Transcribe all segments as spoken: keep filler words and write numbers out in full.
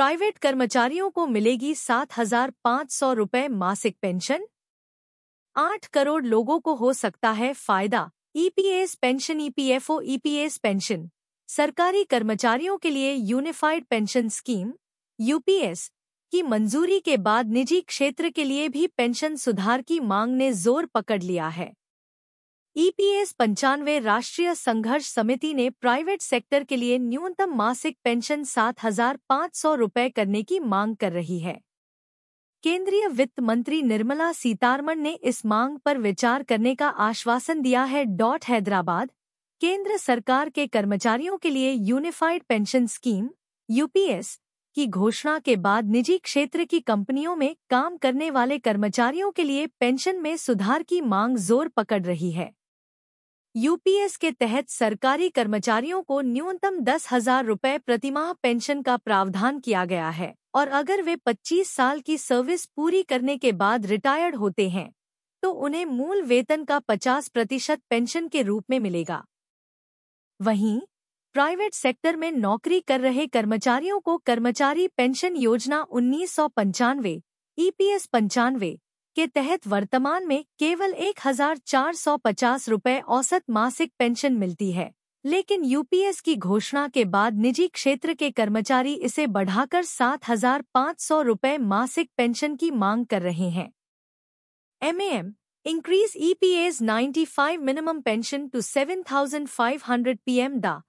Private कर्मचारियों को मिलेगी सात हजार पाँच सौ रुपये मासिक पेंशन। आठ करोड़ लोगों को हो सकता है फायदा। EPS pension, EPFO, EPS pension सरकारी कर्मचारियों के लिए यूनिफाइड पेंशन स्कीम यूपीएस की मंजूरी के बाद निजी क्षेत्र के लिए भी पेंशन सुधार की मांग ने जोर पकड़ लिया है। ईपीएस पंचानवे राष्ट्रीय संघर्ष समिति ने प्राइवेट सेक्टर के लिए न्यूनतम मासिक पेंशन सात हजार पाँच सौ रुपये करने की मांग कर रही है। केंद्रीय वित्त मंत्री निर्मला सीतारमण ने इस मांग पर विचार करने का आश्वासन दिया है। डॉट हैदराबाद। केंद्र सरकार के कर्मचारियों के लिए यूनिफाइड पेंशन स्कीम यूपीएस की घोषणा के बाद निजी क्षेत्र की कंपनियों में काम करने वाले कर्मचारियों के लिए पेंशन में सुधार की मांग जोर पकड़ रही है। यूपीएस के तहत सरकारी कर्मचारियों को न्यूनतम दस हजार रुपये प्रतिमाह पेंशन का प्रावधान किया गया है और अगर वे पच्चीस साल की सर्विस पूरी करने के बाद रिटायर्ड होते हैं तो उन्हें मूल वेतन का पचास प्रतिशत पेंशन के रूप में मिलेगा। वहीं प्राइवेट सेक्टर में नौकरी कर रहे कर्मचारियों को कर्मचारी पेंशन योजना उन्नीस सौ पंचानवे ईपीएस पंचानवे के तहत वर्तमान में केवल एक हजार चार सौ पचास रुपये औसत मासिक पेंशन मिलती है, लेकिन यूपीएस की घोषणा के बाद निजी क्षेत्र के कर्मचारी इसे बढ़ाकर सात हजार पाँच सौ रुपये मासिक पेंशन की मांग कर रहे हैं। एमएएम इंक्रीज ईपीएस पचानवे minimum pension to seven thousand five hundred PM the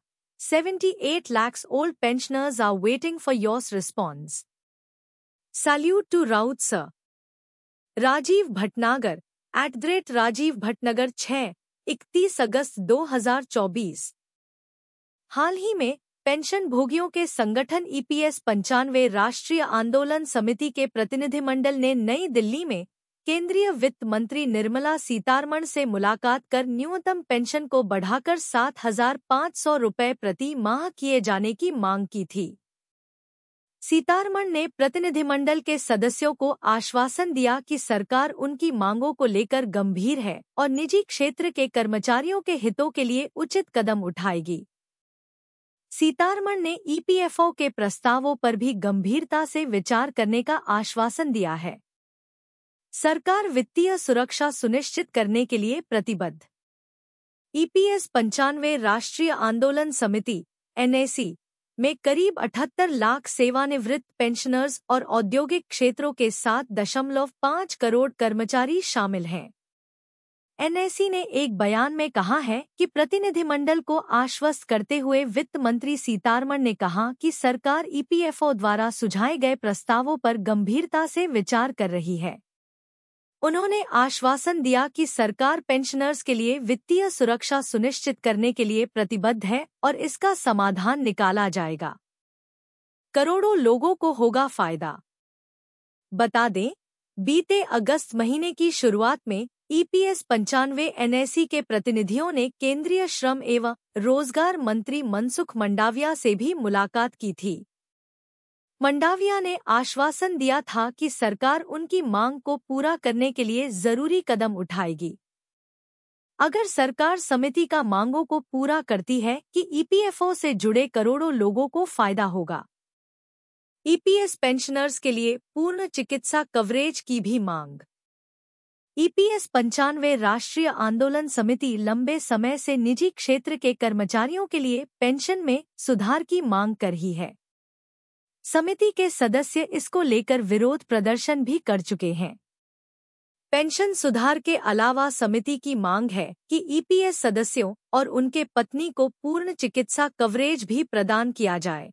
seventy-eight lakhs old pensioners are waiting for your response. Salute to Raut sir. Rajiv Bhatnagar at the rate Rajiv Bhatnagar छः इकतीस अगस्त दो हजार चौबीस। हाल ही में पेंशन भोगियों के संगठन ईपीएस पंचानवे राष्ट्रीय आंदोलन समिति के प्रतिनिधिमंडल ने नई दिल्ली में केंद्रीय वित्त मंत्री निर्मला सीतारमण से मुलाकात कर न्यूनतम पेंशन को बढ़ाकर सात हजार पाँच सौ रुपये प्रति माह किए जाने की मांग की थी। सीतारमण ने प्रतिनिधिमंडल के सदस्यों को आश्वासन दिया कि सरकार उनकी मांगों को लेकर गंभीर है और निजी क्षेत्र के कर्मचारियों के हितों के लिए उचित कदम उठाएगी। सीतारमण ने ईपीएफओ के प्रस्तावों पर भी गंभीरता से विचार करने का आश्वासन दिया है। सरकार वित्तीय सुरक्षा सुनिश्चित करने के लिए प्रतिबद्ध। ईपीएस पंचानवे राष्ट्रीय आंदोलन समिति एनएसी में करीब अठहत्तर लाख सेवानिवृत्त पेंशनर्स और औद्योगिक क्षेत्रों के सात दशमलव पाँच करोड़ कर्मचारी शामिल हैं। एनएसी ने एक बयान में कहा है कि प्रतिनिधिमंडल को आश्वस्त करते हुए वित्त मंत्री सीतारमण ने कहा कि सरकार ईपीएफओ द्वारा सुझाए गए प्रस्तावों पर गंभीरता से विचार कर रही है। उन्होंने आश्वासन दिया कि सरकार पेंशनर्स के लिए वित्तीय सुरक्षा सुनिश्चित करने के लिए प्रतिबद्ध है और इसका समाधान निकाला जाएगा। करोड़ों लोगों को होगा फायदा। बता दें, बीते अगस्त महीने की शुरुआत में ईपीएस पंचानवे एनएसी के प्रतिनिधियों ने केंद्रीय श्रम एवं रोजगार मंत्री मनसुख मंडाविया से भी मुलाकात की थी। मंडाविया ने आश्वासन दिया था कि सरकार उनकी मांग को पूरा करने के लिए जरूरी कदम उठाएगी। अगर सरकार समिति का मांगों को पूरा करती है कि ईपीएफओ से जुड़े करोड़ों लोगों को फायदा होगा। ईपीएस पेंशनर्स के लिए पूर्ण चिकित्सा कवरेज की भी मांग। ईपीएस पंचानवे राष्ट्रीय आंदोलन समिति लंबे समय से निजी क्षेत्र के कर्मचारियों के लिए पेंशन में सुधार की मांग कर रही है। समिति के सदस्य इसको लेकर विरोध प्रदर्शन भी कर चुके हैं। पेंशन सुधार के अलावा समिति की मांग है कि ईपीएस सदस्यों और उनके पत्नी को पूर्ण चिकित्सा कवरेज भी प्रदान किया जाए।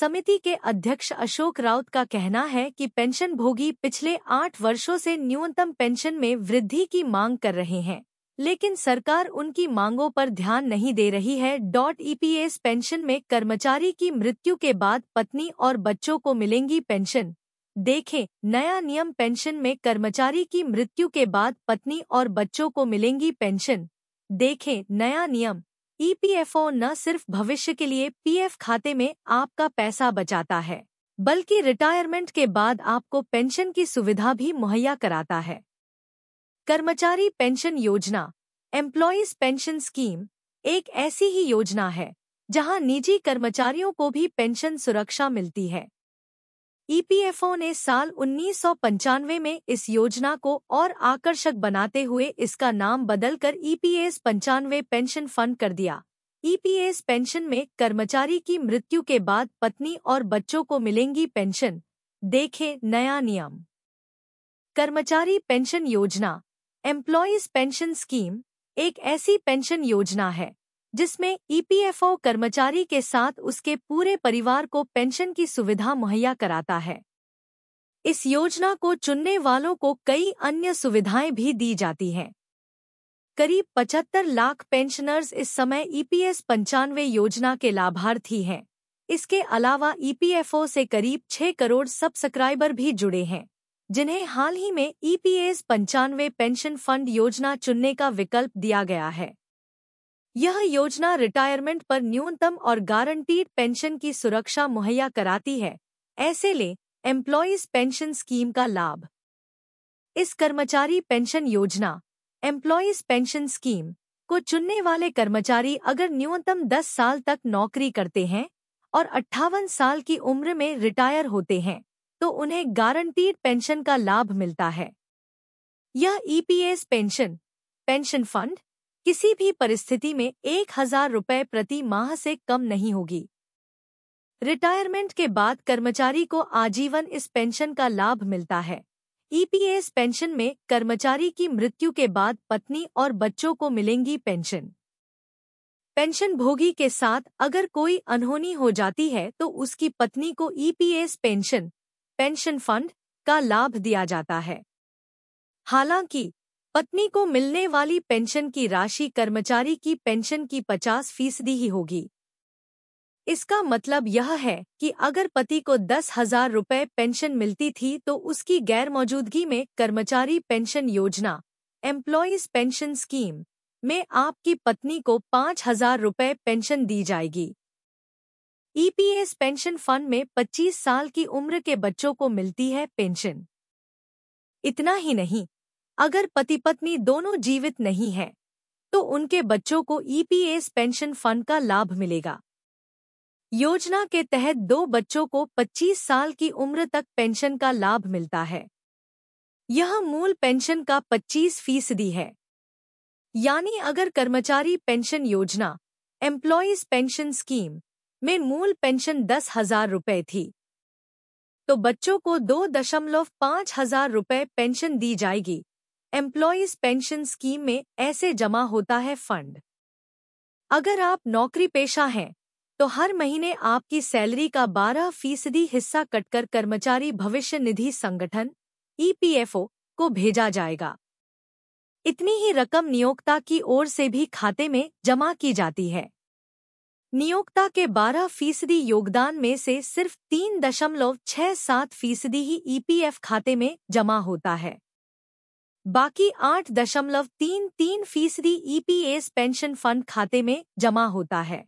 समिति के अध्यक्ष अशोक राउत का कहना है कि पेंशन भोगी पिछले आठ वर्षों से न्यूनतम पेंशन में वृद्धि की मांग कर रहे हैं, लेकिन सरकार उनकी मांगों पर ध्यान नहीं दे रही है। डॉट ईपीएस पेंशन में कर्मचारी की मृत्यु के बाद पत्नी और बच्चों को मिलेंगी पेंशन। देखें नया नियम। पेंशन में कर्मचारी की मृत्यु के बाद पत्नी और बच्चों को मिलेंगी पेंशन। देखें नया नियम। ईपीएफओ न सिर्फ भविष्य के लिए पीएफ खाते में आपका पैसा बचाता है, बल्कि रिटायरमेंट के बाद आपको पेंशन की सुविधा भी मुहैया कराता है। कर्मचारी पेंशन योजना एम्प्लॉयज पेंशन स्कीम एक ऐसी ही योजना है जहां निजी कर्मचारियों को भी पेंशन सुरक्षा मिलती है। ईपीएफओ ने साल उन्नीस सौ पंचानवे में इस योजना को और आकर्षक बनाते हुए इसका नाम बदलकर ईपीएस पंचानवे पेंशन फंड कर दिया। ईपीएस पेंशन में कर्मचारी की मृत्यु के बाद पत्नी और बच्चों को मिलेंगी पेंशन, देखें नया नियम। कर्मचारी पेंशन योजना एम्प्लॉयज पेंशन स्कीम एक ऐसी पेंशन योजना है जिसमें ईपीएफओ कर्मचारी के साथ उसके पूरे परिवार को पेंशन की सुविधा मुहैया कराता है। इस योजना को चुनने वालों को कई अन्य सुविधाएं भी दी जाती हैं। करीब पचहत्तर लाख पेंशनर्स इस समय ईपीएस पंचानवे योजना के लाभार्थी हैं। इसके अलावा ईपीएफओ से करीब छह करोड़ सब्सक्राइबर भी जुड़े हैं, जिन्हें हाल ही में ईपीएस पंचानवे पेंशन फंड योजना चुनने का विकल्प दिया गया है। यह योजना रिटायरमेंट पर न्यूनतम और गारंटीड पेंशन की सुरक्षा मुहैया कराती है। ऐसे ले एम्प्लॉयज पेंशन स्कीम का लाभ। इस कर्मचारी पेंशन योजना एम्प्लॉयज पेंशन स्कीम को चुनने वाले कर्मचारी अगर न्यूनतम दस साल तक नौकरी करते हैं और अट्ठावन साल की उम्र में रिटायर होते हैं तो उन्हें गारंटीड पेंशन का लाभ मिलता है। यह ईपीएस पेंशन पेंशन फंड किसी भी परिस्थिति में एक हजार रुपये प्रति माह से कम नहीं होगी। रिटायरमेंट के बाद कर्मचारी को आजीवन इस पेंशन का लाभ मिलता है। ईपीएस पेंशन में कर्मचारी की मृत्यु के बाद पत्नी और बच्चों को मिलेंगी पेंशन। पेंशनभोगी के साथ अगर कोई अनहोनी हो जाती है तो उसकी पत्नी को ईपीएस पेंशन पेंशन फंड का लाभ दिया जाता है। हालांकि पत्नी को मिलने वाली पेंशन की राशि कर्मचारी की पेंशन की पचास फीसदी ही होगी। इसका मतलब यह है कि अगर पति को दस हजार रुपये पेंशन मिलती थी तो उसकी गैरमौजूदगी में कर्मचारी पेंशन योजना एम्प्लॉयज पेंशन स्कीम में आपकी पत्नी को पाँच हजार रुपये पेंशन दी जाएगी। ईपीएस पेंशन फंड में पच्चीस साल की उम्र के बच्चों को मिलती है पेंशन। इतना ही नहीं, अगर पति पत्नी दोनों जीवित नहीं हैं, तो उनके बच्चों को ईपीएस पेंशन फंड का लाभ मिलेगा। योजना के तहत दो बच्चों को पच्चीस साल की उम्र तक पेंशन का लाभ मिलता है। यह मूल पेंशन का पच्चीस फीसदी है। यानी अगर कर्मचारी पेंशन योजना एम्प्लॉयज पेंशन स्कीम में मूल पेंशन दस हजार रुपये थी तो बच्चों को दो दशमलव पाँच हजार रुपये पेंशन दी जाएगी। एम्प्लॉयज पेंशन स्कीम में ऐसे जमा होता है फंड। अगर आप नौकरी पेशा हैं तो हर महीने आपकी सैलरी का बारह फीसदी हिस्सा कटकर कर्मचारी भविष्य निधि संगठन ईपीएफओ को भेजा जाएगा। इतनी ही रकम नियोक्ता की ओर से भी खाते में जमा की जाती है। नियोक्ता के बारह फीसदी योगदान में से सिर्फ तीन दशमलव छः सात फीसदी ही ईपीएफ खाते में जमा होता है। बाकी आठ दशमलव तीन तीन फीसदी ईपीएस पेंशन फंड खाते में जमा होता है।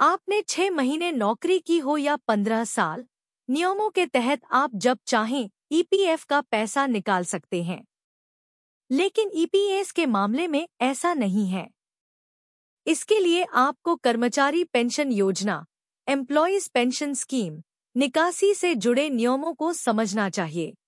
आपने छह महीने नौकरी की हो या पंद्रह साल, नियमों के तहत आप जब चाहें ईपीएफ का पैसा निकाल सकते हैं, लेकिन ईपीएस के मामले में ऐसा नहीं है। इसके लिए आपको कर्मचारी पेंशन योजना एम्प्लॉयज पेंशन स्कीम निकासी से जुड़े नियमों को समझना चाहिए।